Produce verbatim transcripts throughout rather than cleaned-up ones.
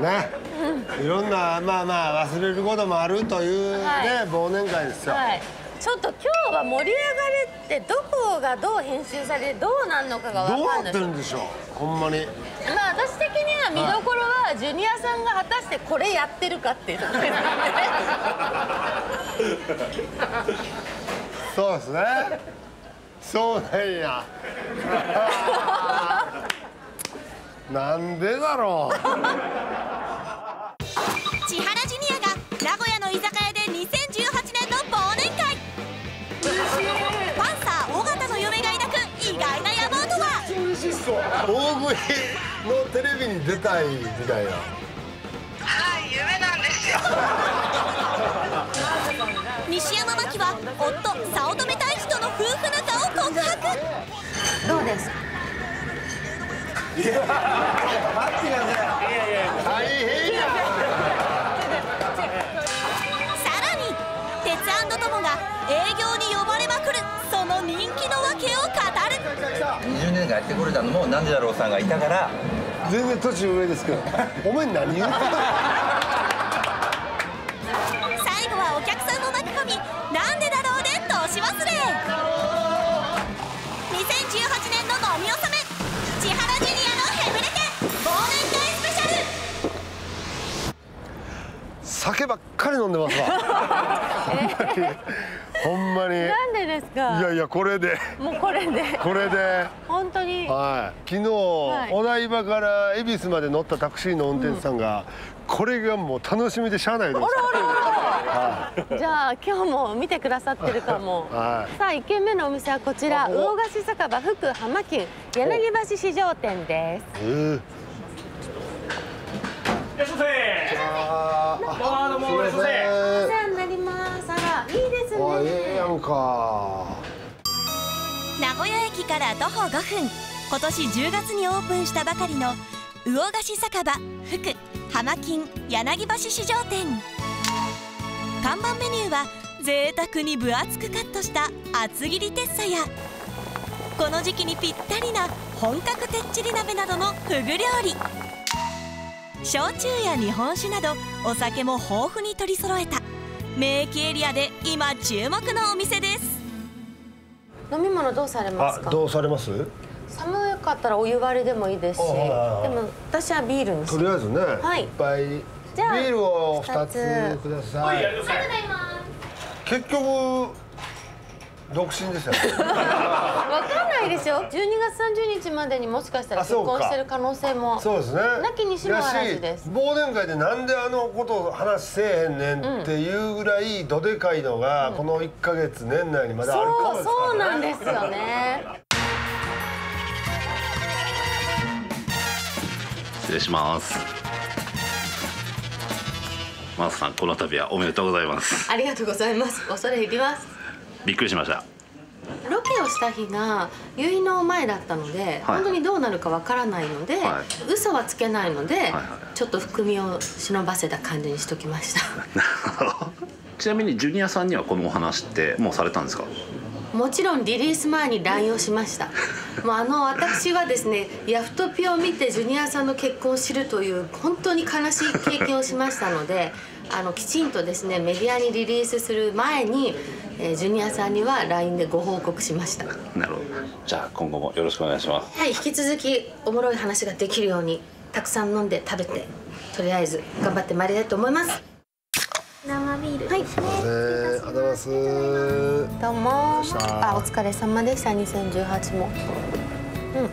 ね、いろんなまあまあ忘れることもあるというね、はい、忘年会ですよ、はい、ちょっと今日は盛り上がるってどこがどう編集されてどうなるのかが分かんない。どうなってるんでしょう、ほんまに。まあ私的には見どころはジュニアさんが果たしてこれやってるかっていうところですね。そうですね、そうなんや。なんでだろう。千原ジュニアが名古屋の居酒屋でにせんじゅうはちねんの忘年会。パンサー尾形の嫁が抱く意外な野望とは。大食いのテレビに出たいみたいな。はい、夢なんですよ。西山真紀は夫早乙女太一との夫婦仲を告白。どうですか。いや、待ってください。いやいや、大変や。さらに、テツ&トモが営業に呼ばれまくるその人気の訳を語る。にじゅうねんがやってこれたのもなんでだろうさんがいたから。全然年上ですけど。お前何言うの。最後はお客さんを巻き込み、なんでだろうで年忘れ。にせんじゅうはちねんの飲み納め。千原ジュニアのへぶれけ忘年会スペシャル。酒ばっかり飲んでますわ。ほんまに。なんでですか。いやいや、これで。もうこれで。これで。本当に。はい。昨日、はい、お台場から恵比寿まで乗ったタクシーの運転手さんが、うん、これがもう楽しみでしゃあないです。じゃあ今日も見てくださってるかも。はい、さあいっけんめのお店はこちら、魚河岸酒場福浜急柳橋市場店です。えいらっしゃいませ。あ、どうもいらっしゃいませ。お世話になります。あら、いいですね。あ、ええやんか。名古屋駅から徒歩ごふん、今年じゅうがつにオープンしたばかりの魚河岸酒場福浜急柳橋市場店。看板メニューは贅沢に分厚くカットした厚切りてっさや、この時期にぴったりな本格てっちり鍋などのふぐ料理、焼酎や日本酒などお酒も豊富に取り揃えた名駅エリアで今注目のお店です。飲み物どうされますか。あ、どうされます。寒かったらお湯割りでもいいですし、でも私はビールにする。とりあえずね、はい、いっぱいビールをふたつください。結局独身ですよね。分かんないでしょ。じゅうにがつさんじゅうにちまでにもしかしたら結婚してる可能性も。そうですね。なきにしもあらずです。忘年会でなんであのことを話せえへんねんっていうぐらいどでかいのがこのいっかげつ年内にまだあるかもですからね。そう、そうなんですよね。失礼します。マースさん、この度はおめでとうございます。ありがとうございます。恐れ入ります。びっくりしました。ロケをした日が結納の前だったので、はい、本当にどうなるかわからないので、はい、嘘はつけないので、はいはい、ちょっと含みを忍ばせた感じにしときました。ちなみにジュニアさんにはこのお話ってもうされたんですか。もちろんリリース前に ライン をしました。もうあの私はですね、ヤフトピを見てジュニアさんの結婚を知るという本当に悲しい経験をしましたので、あのきちんとですねメディアにリリースする前に、えー、ジュニアさんには ライン でご報告しました。なるほど。じゃあ今後もよろしくお願いします。はい、引き続きおもろい話ができるようにたくさん飲んで食べてとりあえず頑張ってまいりたいと思います。生ビール。はい。ありがとうございます。どうも。あ、お疲れ様でした。にせんじゅうはちも。うん。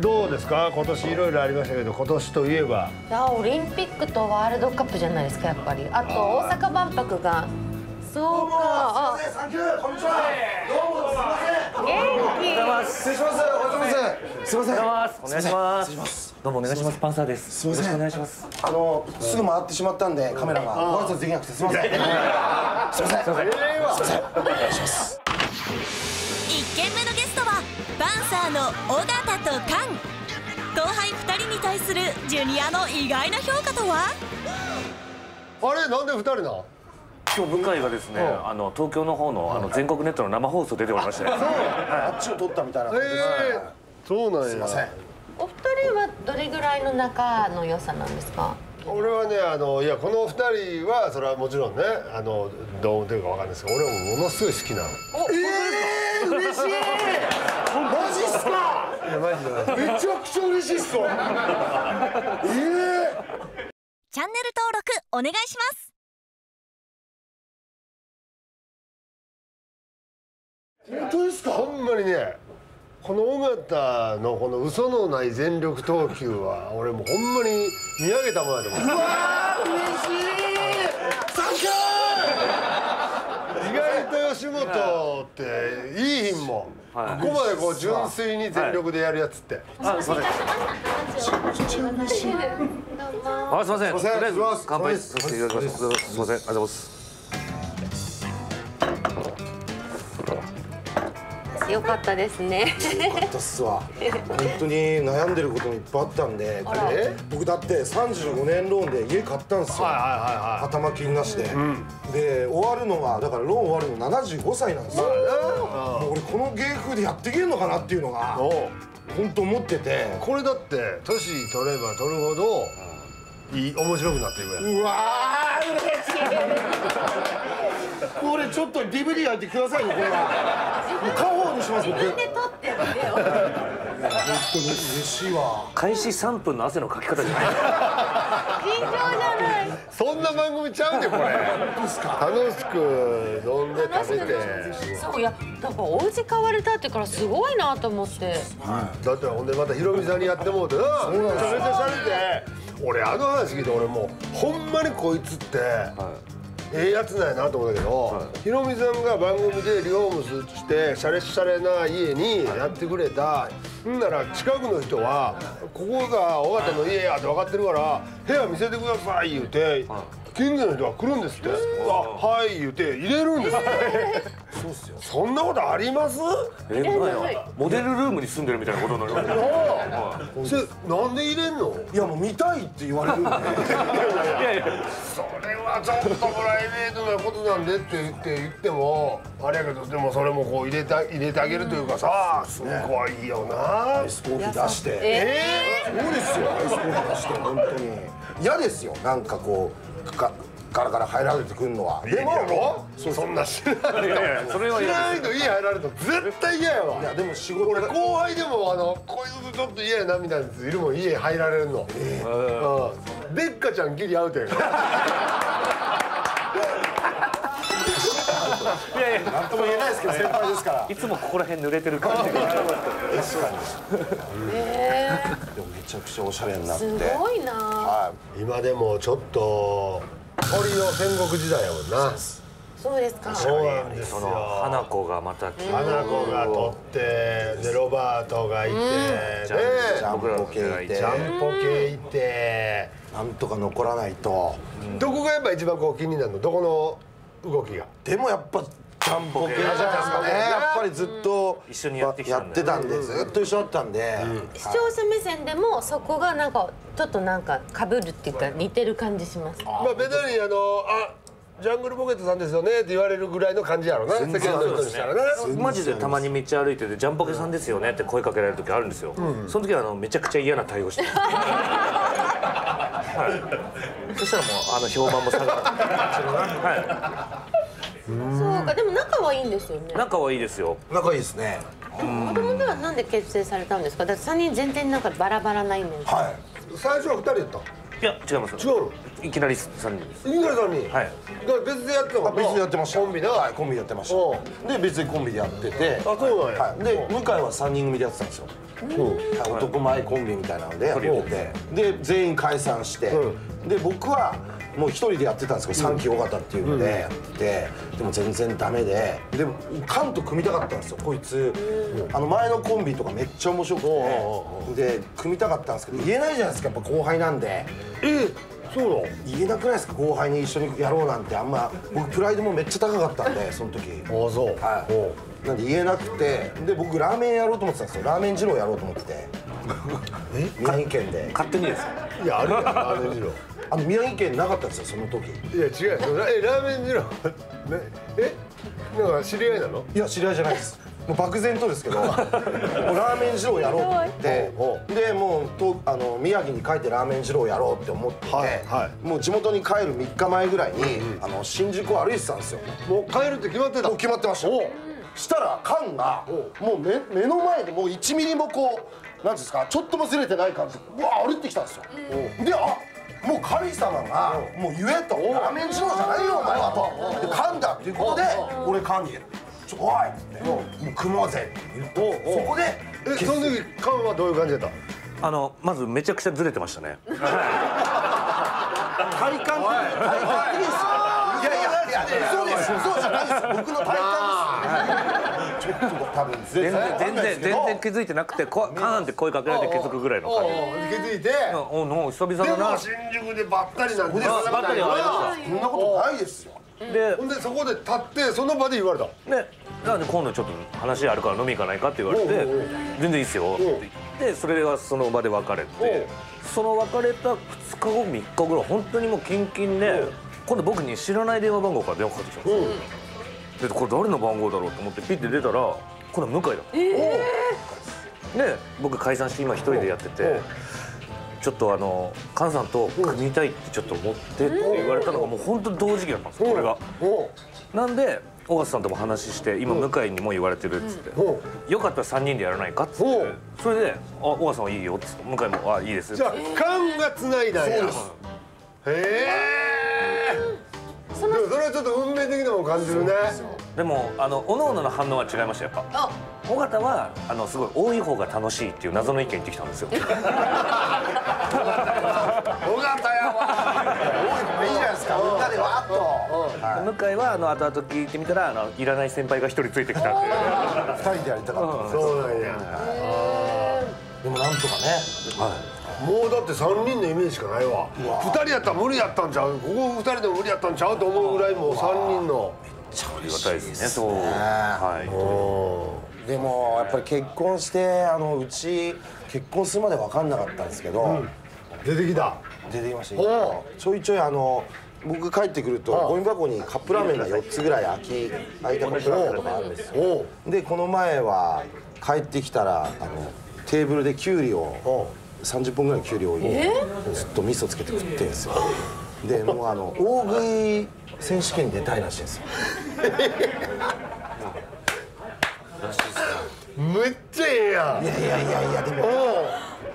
どうですか。今年いろいろありましたけど、今年といえば。いや、オリンピックとワールドカップじゃないですか、やっぱり。あと大阪万博が。そうか。サンキュー。こんにちは。どうもすみません。失礼します。おはようございます。お願いします。お願いします。どうもお願いします。パンサーです。すみません。お願いします。あのすぐ回ってしまったんでカメラがご挨拶できなくてすみません。すみません。すみません。お願いします。一軒目のゲストはパンサーの尾形と菅。後輩二人に対するジュニアの意外な評価とは？あれ、なんで二人な？今日、向井がですね、あの東京の方の、あの全国ネットの生放送出ておりましたね。あっちを撮ったみたいな。そうなんや。お二人はどれぐらいの仲の良さなんですか。俺はね、あのいやこのふたりはそれはもちろんね、あのどうというかわかんないですけど、俺もものすごい好きなの。ええー、嬉しい。マジっすか。いやマジだ。めちゃくちゃ嬉しいっすわ。ええー。チャンネル登録お願いします。本当ですか。ほんまにね、この尾形のこの嘘のない全力投球は俺もうほんまに見上げたものだと思う。うわー嬉しい。サンキュー。意外と吉本っていい品も、はい、ここまでこう純粋に全力でやるやつって。はい、あすみません。どうも。あすみません。お願いします。乾杯させていただきます。すみません。ありがとうございます。良かったですね。良かったっすわ。本当に悩んでることもいっぱいあったんで、僕だってさんじゅうごねんローンで家買ったんですよ。頭金なしで。で終わるのがだからローン終わるのななじゅうごさいなんですよ。もう俺この芸風でやっていけるのかなっていうのが本当思ってて。これだって年取れば取るほどいい面白くなっていくやん。うわー嬉しい。これちょっと ディーブイディー やってくださいよこれは。自分で撮ってるんだよ。本当に嬉しいわ。開始さんぷんの汗のかき方じゃない。尋常じゃない。そんな番組ちゃうでこれ。楽しく飲んで食べて。そういやだからお家買われたってからすごいなと思って。だってほんでまたヒロミさんにやってもうてな。めちゃめちゃしゃれて。俺あの話聞いて俺もうほんまにこいつって。ええやつなんやなと思ったけど、ヒロミさんが番組でリフォームしてシャレシャレな家にやってくれたんなら、近くの人はここが尾形の家やって分かってるから部屋見せてください言うて近所の人が来るんですって。あはい言うて入れるんですって。そうっすよ。そんなことあります？えモデルルームに住んでるみたいなことになるわけですよ。なんで入れんの？いやもう見たいって言われるんで。いやいやそれはちょっとプライベートなことなんでって言って言ってもあれやけど、でもそれもこう入れて入れてあげるというかさ、すごいよな。アイスコーヒー出して。ええそうですよ。アイスコーヒー出して本当に嫌ですよ。なんかこうか。ガラガラ入られてくるのは。でもそんなしないと家入られると絶対嫌やわ。いやでも仕事俺後輩でもあのこいつちょっと嫌やなみたいなやついるもん。家入られるのでっかちゃんギリアウトやから。いやいやなんとも言えないですけど先輩ですから。いつもここら辺濡れてる感じが。確かに。へえでもめちゃくちゃおしゃれになってすごいな。今でもちょっと鳥の戦国時代やもんな。そうですか。そうなんですよ。花子がまた花子が撮ってでロバートがいてでジャンポ系いてジャンポ系いてなんとか残らないと。どこがやっぱ一番こう気になるの？どこの動きが？でもやっぱジャンポ系じゃないですかね。やっぱりずっと一緒にやってたんでずっと一緒だったんで。視聴者目線でもそこがなんかちょっとなんか被るっていうか似てる感じします。まあベタにあのあジャングルポケットさんですよねって言われるぐらいの感じやろうな。世間の人にしたらね。マジでたまに道歩いててジャンポケさんですよねって声かけられる時あるんですよ。その時はあのめちゃくちゃ嫌な対応してる。そしたらもうあの評判も下がらなくなって。そうか。でも仲はいいんですよね。仲はいいですよ。仲いいですね。もともとはなんで結成されたんですか？だって三人全然なんかバラバラないんです。はい。最初は二人やった。いや違います。違う。いきなり三人です。いきなり三人。はい。だから別でやってたから。別でやってました。コンビではコンビでやってました。で別にコンビでやってて。あそうだね。で向井は三人組でやってたんですよ。男前コンビみたいなのでやってて。で全員解散して。で僕は。もう一人でやってたんですけど、三期尾形っていうのでやってて、でも全然ダメで、でも関と組みたかったんですよこいつ。あの前のコンビとかめっちゃ面白くてで組みたかったんですけど言えないじゃないですか、やっぱ後輩なんで。えそうだ言えなくないですか後輩に一緒にやろうなんて。あんま僕プライドもめっちゃ高かったんでその時。ああそう。はい。なんで言えなくてで僕ラーメンやろうと思ってたんですよ。ラーメン二郎やろうと思ってて宮城県で勝手にですよ。いやあるやんラーメン二郎。あの宮城県なかったんですよその時。いや違う。えラーメン二郎えなんか知り合いなの？いや知り合いじゃないです。もう漠然とですけどもうラーメン二郎やろうと思ってでもうとあの宮城に帰ってラーメン二郎やろうって思ってて、はいはい、もう地元に帰るみっかまえぐらいに、うん、あの新宿を歩いてたんですよ。もう帰るって決まってた。もう決まってました。したら缶がもう 目, 目の前でもういちミリもこうなんですかちょっともずれてない感じでうわ歩いてきたんですよ。であもう神様が「もう言え」と「ラーメン二郎じゃないよお前は」と「噛んだ」っていうことで俺缶に「ちょっとおい」って「もう組もうぜ」って言うとそこでえその時缶はどういう感じだった？あのまずめちゃくちゃずれてましたね。体感的に体感的にそういやいやいやそうですそうじゃないです僕の体感です。ちょっと多分全然全然気づいてなくてカーンって声かけられて気づくぐらいの感じ。気づいておの久々だな。新宿でばったりなんです。ばったりは会いました。そんなことないですよ。でそこで立ってその場で言われた。ねなんで今度ちょっと話あるから飲み行かないかって言われて全然いいっすよって言ってそれはその場で別れてその別れたふつかごみっかごぐらい本当にもうキンキンで今度僕に知らない電話番号から電話かかってきたんですよ。でこれ誰の番号だろうと思ってピッて出たら今度向井だった。で僕解散して今一人でやってて。ちょっとあの菅さんと組みたいってちょっと思ってって言われたのがもう本当に同時期だったんですよこれが。なんで尾形さんとも話して今向井にも言われてるっつって「よかったらさんにんでやらないか」っつってそれで「尾形さんはいいよ」っつって向井も「あいいです」じゃあ菅がつないだんや。へえそれはちょっと運命的なものを感じるね。でもあの各々の反応は違いました。やっぱ尾形はあのすごい多い方が楽しいっていう謎の意見言ってきたんですよ。尾形やばいいいじゃないですかみんなでわっと。向井はあの後々聞いてみたらあのいらない先輩がひとりついてきたっていうふたりでやりたかった。そうなんや。でもなんとかねもうだってさんにんのイメージしかないわ。ふたりやったら無理やったんちゃうここふたりでも無理やったんちゃうと思うぐらいもうさんにんのありがたいですね。そうはいでもやっぱり結婚してあのうち結婚するまで分かんなかったんですけど出てきた出てきました。ちょいちょいあの僕帰ってくるとゴミ箱にカップラーメンがよっつぐらい空き空いたカップラーメンとかあるんですよ。でこの前は帰ってきたらあのテーブルできゅうりをさんじゅっぽんぐらいのきゅうりをずっと味噌つけて食ってんですよ。でもうあの大食い選手権に出たいらしいんですよ。めっちゃええやん。いやいやいやいやでも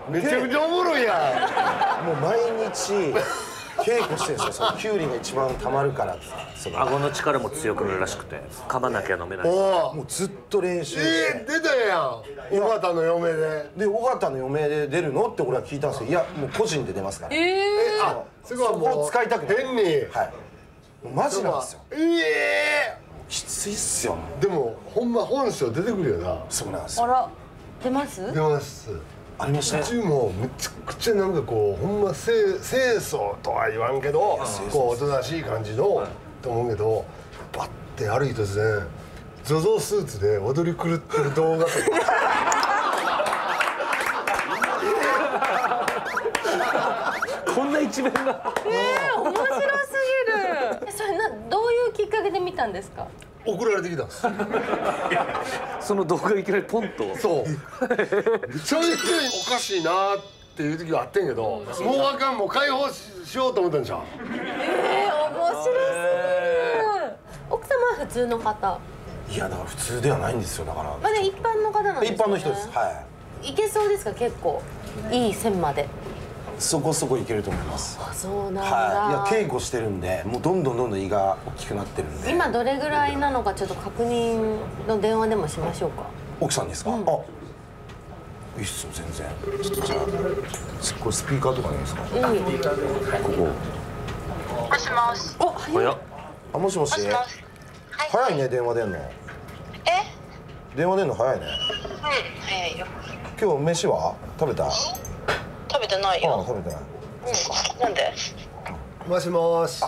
めちゃくちゃおもろいやん。もう毎日稽古してるんですよ。そのキュウリが一番たまるから顎の力も強くなるらしくて噛まなきゃ飲めない。もうずっと練習してえ出たやん尾形の嫁で。で尾形の嫁で出るのって俺は聞いたんですけどいやもう個人で出ますから。ええあそこを使いたくて変にはいマジなんですよ。ええきついっすよ。でもほんま本性出てくるよな。そうなんですよ。あら出ます出ますありましたね。うちもめちゃくちゃなんかこうほんま清掃とは言わんけどこうおとなしい感じのと思うけどバッてある日突然ゾゾスーツで踊り狂ってる動画とかこんな一面がえ面白すそれなどういうきっかけで見たんですか。送られてきたんです。その動画いきなりポンと。そう。ちょいちょいおかしいなっていう時はあってんけど、もうあかんもう解放しようと思ったんじゃん。ええ面白すぎる。奥様は普通の方。いやだから普通ではないんですよだから。まあ一般の方なんですね。一般の人です。はい。いけそうですか結構いい線まで。そこそこいけると思います。あ、そうなんだ。はい、いや稽古してるんで、もうどんどんどんどん胃が大きくなってるんで。今どれぐらいなのかちょっと確認の電話でもしましょうか。奥さんですか。うん、あ、いいっすよ全然。ちょっとじゃあこれスピーカーとかありますか。うん、ここ。もしもし。お、早っ。あ、もしもし。もしもし。はい、早いね電話出んの。え？電話出んの早いね。うん、早いよ。今日飯は食べた？食べてないよ。食べてない。うん。なんで？もしもし。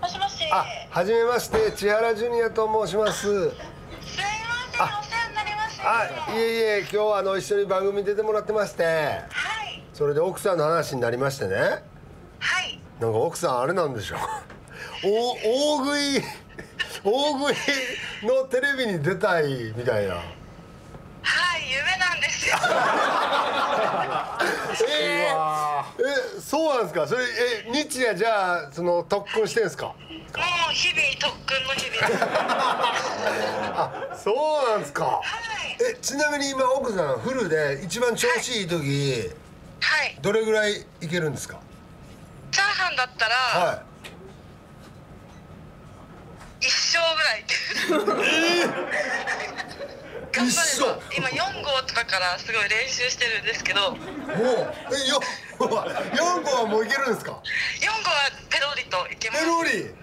もしもし。あ、はじめまして、千原ジュニアと申します。すいません、お世話になります。あ、いえいえ、今日はあの一緒に番組出てもらってまして。はい。それで奥さんの話になりましてね。はい。なんか奥さんあれなんでしょう。大食い、大食いのテレビに出たいみたいな。はい、夢なんですよ。えー、え、そうなんですか。それ、え、日夜じゃあその特訓してんですか。もう日々特訓の日々。あ、そうなんですか。はい。え、ちなみに今奥さんフルで一番調子いい時、はい、どれぐらいいけるんですか。チャーハンだったら、はい、一生ぐらい。えー頑張れば今よんごうとかからすごい練習してるんですけど。もうえよよんごうはもういけるんですか。よんごうはペロリといけます。ペロリ。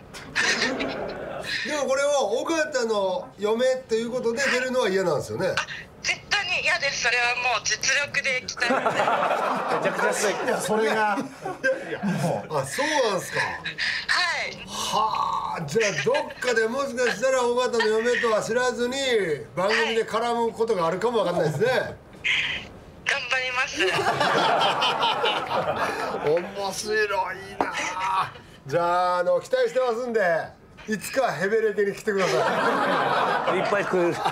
でもこれを尾形の嫁っていうことで出るのは嫌なんですよね。あ、絶対に嫌です。それはもう実力でいきたいので。めちゃくちゃすごい。いや、それがもう、あ、そうなんですか。はあ、じゃあどっかでもしかしたら尾形の嫁とは知らずに番組で絡むことがあるかもわかんないですね。頑張ります。面白いな。じゃあ、あの、期待してますんで、いつかヘベレケに来てください。いっぱい来るスタ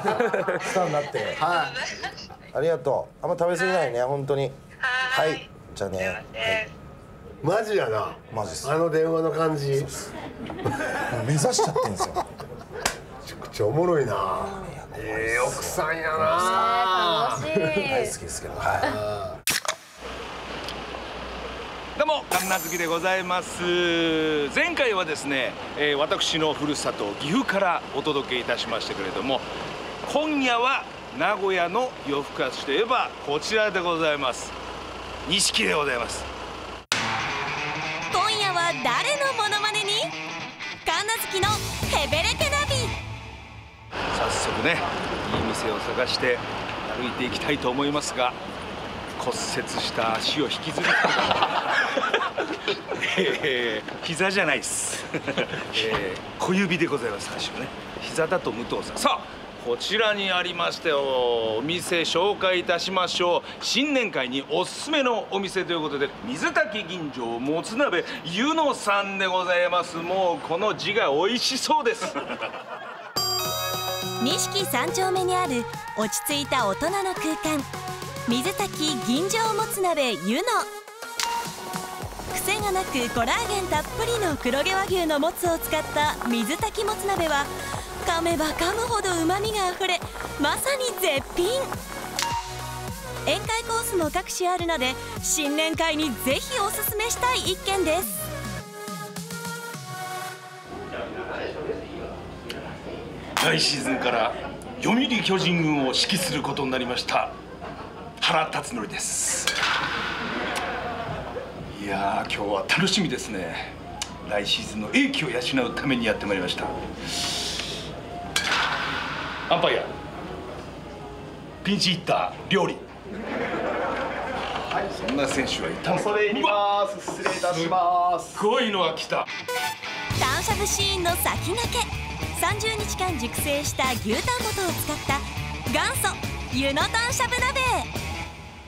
ーになって。はい、ありがとう。あんま食べ過ぎないね、本当に。はい、じゃあね。マジやな。マジです。あの電話の感じ目指しちゃってんですよ。めちゃくちゃおもろいな。ええ、奥さんやな。大好きですけど。はい、どうも、神奈月でございます。前回はですね、えー、私のふるさと岐阜からお届けいたしましたけれども、今夜は名古屋の夜更かしといえばこちらでございます。錦でございます。今夜は誰のモノマネに？神奈月のヘベレケナビ。早速ね、いい店を探して歩いていきたいと思いますが、骨折した足を引きずる。えー、膝じゃないです。えー、小指でございます。足をね、膝だと無動作。さあ、こちらにありましたよ。お店紹介いたしましょう。新年会におすすめのお店ということで、水炊き吟醸もつ鍋ゆのさんでございます。もうこの字が美味しそうです。錦三丁目にある落ち着いた大人の空間、水炊き吟醸もつ鍋ゆの。癖がなくコラーゲンたっぷりの黒毛和牛のもつを使った水炊きもつ鍋は、噛めば噛むほど旨味があふれ、まさに絶品。宴会コースも各種あるので、新年会にぜひおすすめしたい一軒です。来シーズンから読売巨人軍を指揮することになりました原辰徳です。いやー、今日は楽しみですね。来シーズンの英気を養うためにやってまいりました。アンパイア、ピンチヒッター、料理。はい、そんな選手はいたの。恐れ入ります。失礼いたします。すごいのが来た。タンしゃぶシーンの先駆け、さんじゅうにちかん熟成した牛タン元を使った元祖湯のタンしゃぶ鍋。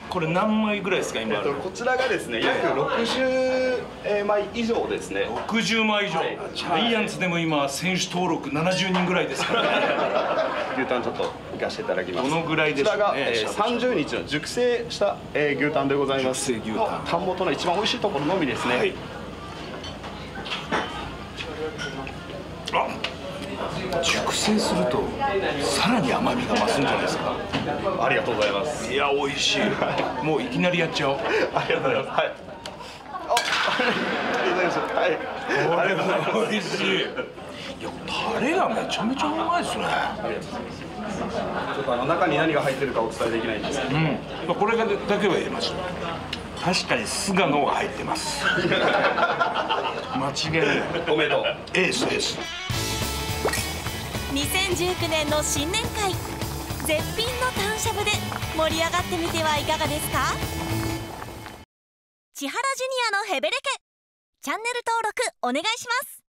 これ何枚ぐらいですか、今あるの。こちらがですね、約ろくじゅうまい以上ですね。ろくじゅうまい以上。はい、ジャイアンツでも今選手登録ななじゅうにんぐらいですからね。牛タンちょっと行かせていただきます。どのぐらいでしょうね。こちらがさんじゅうにちの熟成した牛タンでございます。熟成牛タン。タン元の一番美味しいところのみですね。はい、あ、熟成するとさらに甘みが増すんじゃないですか。ありがとうございます。いや、美味しい。もういきなりやっちゃおう。ありがとうございます。はい。あ、ありがとうございます。はい。ありがとうございます。美味しい。いや、タレがめちゃめちゃうまいですね。ちょっとあの中に何が入ってるかお伝えできないんですけど、うん、まあ、これだけは言えました。確かに菅野が入ってます。間違いない。おめでとう。エースエース。にせんじゅうきゅうねんの新年会、絶品のタンしゃぶで盛り上がってみてはいかがですか。千原ジュニアのヘベレケ、チャンネル登録お願いします。